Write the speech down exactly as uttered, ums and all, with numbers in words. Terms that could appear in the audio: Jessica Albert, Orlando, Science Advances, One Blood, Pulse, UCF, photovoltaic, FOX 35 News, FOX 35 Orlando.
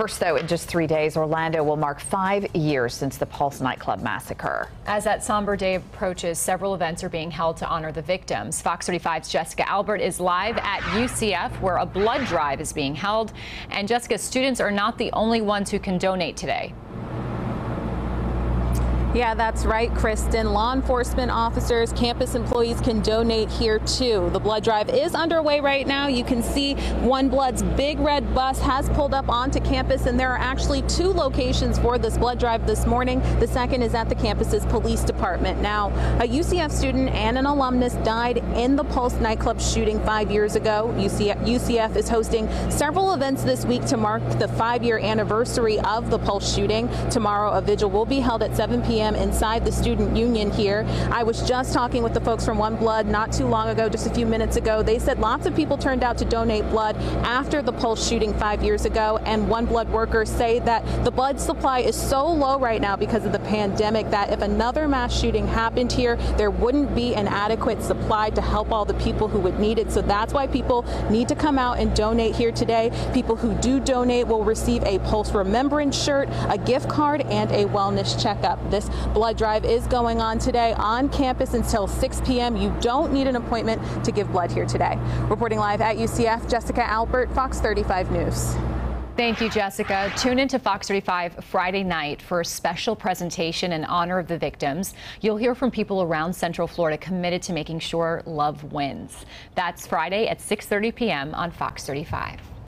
First, though, in just three days, Orlando will mark five years since the Pulse nightclub massacre. As that somber day approaches, several events are being held to honor the victims. Fox thirty-five's Jessica Albert is live at U C F, where a blood drive is being held. And Jessica, students are not the only ones who can donate today. Yeah, that's right, Kristen. Law enforcement officers, campus employees can donate here too. The blood drive is underway right now. You can see One Blood's big red bus has pulled up onto campus, and there are actually two locations for this blood drive this morning. The second is at the campus's police department. Now, a U C F student and an alumnus died in the Pulse nightclub shooting five years ago. U C F, U C F is hosting several events this week to mark the five-year anniversary of the Pulse shooting. Tomorrow, a vigil will be held at seven p m inside the student union here. I was just talking with the folks from One Blood not too long ago, just a few minutes ago. They said lots of people turned out to donate blood after the Pulse shooting five years ago, and One Blood workers say that the blood supply is so low right now because of the pandemic that if another mass shooting happened here, there wouldn't be an adequate supply to help all the people who would need it. So that's why people need to come out and donate here today. People who do donate will receive a Pulse remembrance shirt, a gift card, and a wellness checkup. This blood drive is going on today on campus until six p m You don't need an appointment to give blood here today. Reporting live at U C F, Jessica Albert, Fox thirty-five News. Thank you, Jessica. Tune into Fox thirty-five Friday night for a special presentation in honor of the victims. You'll hear from people around Central Florida committed to making sure love wins. That's Friday at six thirty p m on Fox thirty-five.